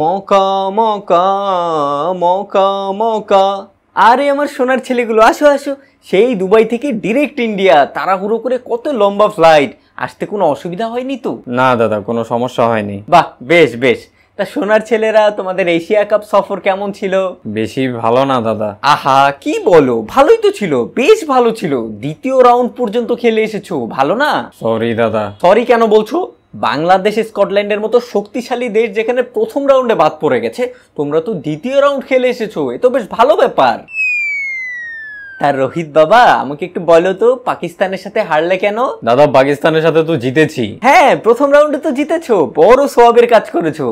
मौका मौका मौका मौका आरे आमार सोनार छेलेगुलो आसो आसो सेई दुबई थेके डायरेक्ट इंडिया ताड़ाहुड़ो करे कत लम्बा फ्लाइट आसते कोनो असुविधा हयनि तो ना दादा कोनो समस्या हयनि बाह बेश बेश ता सोनार छेलेरा तोमादेर एशिया कप सफर केमन छिलो बेशी भालो ना दादा आहा कि बोलो भालोई तो छिलो बेश भालो छिलो द्वितीय राउंड पर्यन्त खेले एसेछो भालो ना सरि दादा सरि केन बोलछो बांग्लादेश स्कटलैंडेर मतो शक्तिशाली देश जेखाने प्रथम राउंडे बाद पड़े गेछे तोमरा तो द्वितीय राउंड खेले एसेछो ए तो बेश भालो ब्यापार ता रोहित बाबा आमाके एकटु बोलो तो पाकिस्तानेर साथे हारले केन दादा पाकिस्तानेर साथे तो जितेछि हाँ प्रथम राउंडे तो जितेछो बड़ो सोयाबेर काज करेछो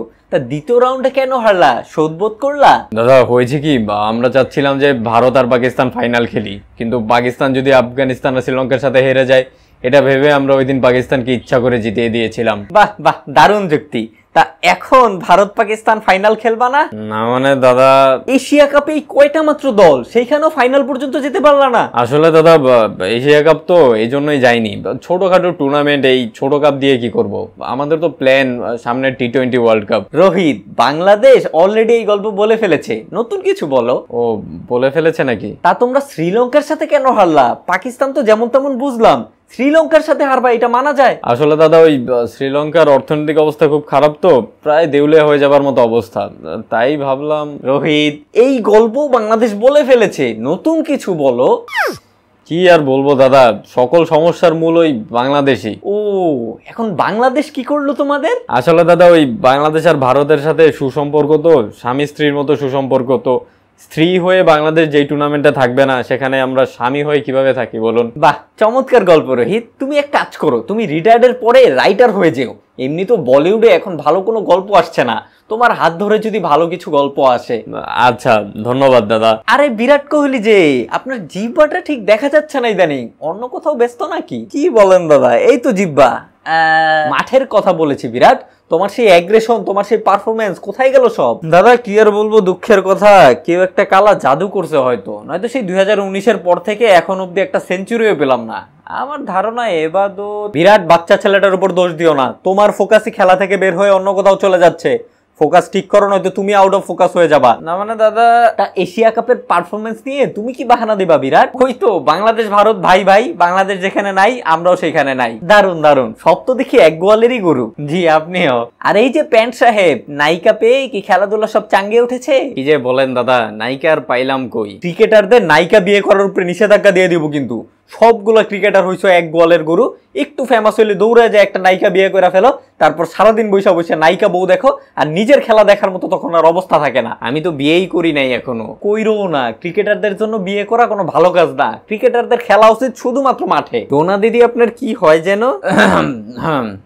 দ্বিতীয় রাউন্ডে কেন হারলা শোধবোধ করলা দাদা হয়েছে কি আমরা চাচ্ছিলাম যে ভারত আর পাকিস্তান ফাইনাল খেলি কিন্তু পাকিস্তান যদি আফগানিস্তান আর শ্রীলঙ্কার সাথে হেরে যায় এটা ভেবে আমরা ওই দিন পাকিস্তানকে ইচ্ছা করে জিতিয়ে দিয়েছিলাম বাহ বাহ দারুণ যুক্তি তা এখন ভারত পাকিস্তান ফাইনাল খেলবা না না মানে দাদা এশিয়া কাপে কয়টা মাত্র দল সেইখানেও ফাইনাল পর্যন্ত যেতে পারলা না আসলে দাদা এশিয়া কাপ তো এইজন্যই যাইনি ছোটখাটো টুর্নামেন্ট এই ছোট কাপ দিয়ে কি করব আমাদের তো প্ল্যান সামনে টি20 world cup Rohit Bangladesh already এই গল্প বলে ফেলেছে নতুন কিছু বলো ও বলে ফেলেছে নাকি তা তোমরা শ্রীলঙ্কার সাথে কেন হারলা পাকিস্তান তো যেমন তেমন বুঝলাম श्रीलंकार साथे हारबा एटा माना जाए आसले दादा ओई श्रीलंकार अर्थनैतिक अवस्था खूब खराब तो प्राय देउले हये जाबार मतो अवस्था ताई भाबलाम रोहित एई गल्प बांग्लादेश बोले फेलेछे नतुन किछु बोलो कि आर बोलबो दादा सकल समस्यार मूल ओई बांग्लादेशी ओ एखन बांग्लादेश कि करलो तोमादेर आसले दादा ओई बांग्लादेश आर भारतेर साथे सुसम्पर्क तो स्वामी स्त्रीर मतो सुसम्पर्क तो স্ত্রী হয়ে বাংলাদেশ যেই টুর্নামেন্টে থাকবে না সেখানে আমরা স্বামী হয়ে কিভাবে থাকি বলুন বাহ চমৎকার গল্প রোহিত তুমি এক কাজ করো তুমি রিটায়ার্ডের পরে রাইটার হয়ে যেও এমনি তো বলিউডে এখন ভালো কোনো গল্প আসছে না তোমার হাত ধরে যদি ভালো কিছু গল্প আসে আচ্ছা ধন্যবাদ দাদা আরে বিরাট কোহলি যে আপনার জিহ্বাটা ঠিক দেখা যাচ্ছে না ইদানিং অন্য কোথাও ব্যস্ত নাকি কি বলেন দাদা এই তো জিহ্বা মাঠের কথা বলেছি বিরাট তোমার সেই অ্যাগ্রেশন তোমার সেই পারফরম্যান্স কোথায় গেল সব দাদা কি আর বলবো দুঃখের কথা কেউ একটা কালা জাদু করছে হয়তো নয়তো সেই 2019 এর পর থেকে এখন অবধি একটা সেঞ্চুরিও পেলাম না আমার ধারণা এবাদো বিরাট বাচ্চা ছেলেটার উপর দোষ দিও না তোমার ফোকাসই খেলা থেকে বের হয়ে অন্য কোথাও চলে যাচ্ছে ফোকাস ঠিক করো নয়তো তুমি আউট অফ ফোকাস হয়ে যাবা না মানে দাদা তা এশিয়া কাপের পারফরম্যান্স নিয়ে তুমি কি বাহানা দিবা বিরাট কই তো বাংলাদেশ ভারত ভাই ভাই বাংলাদেশ যেখানে নাই আমরাও সেখানে নাই দারুন দারুন সব তো দেখি এক গোয়ালেরই গরু জি আপনিও আর এই যে প্যান্ট সাহেব নায়িকা পেয়ে কি খেলাধুলা সব চাঙ্গে উঠেছে কি যে বলেন দাদা নায়িকা আর পাইলাম কই ক্রিকেটারদের নায়িকা বিয়ে করার উপরে নিষেধাজ্ঞা দিয়ে দিব কিন্তু সবগুলা ক্রিকেটার হইছো এক গোয়ালের গরু একটু ফেমাস হইলে দৌড়ায় যায় একটা নায়িকা বিয়ে করে ফেলো তারপর সারা দিন বইসা বইসা নায়িকা বউ দেখো আর নিজের খেলা দেখার মতো তখন আর অবস্থা থাকে না আমি তো বিয়েই করি নাই এখনো কইরো না ক্রিকেটারদের জন্য বিয়ে করা কোনো ভালো কাজ না ক্রিকেটারদের খেলা উচিত শুধুমাত্র মাঠে ডোনা দিদি আপনার কি হয় যেন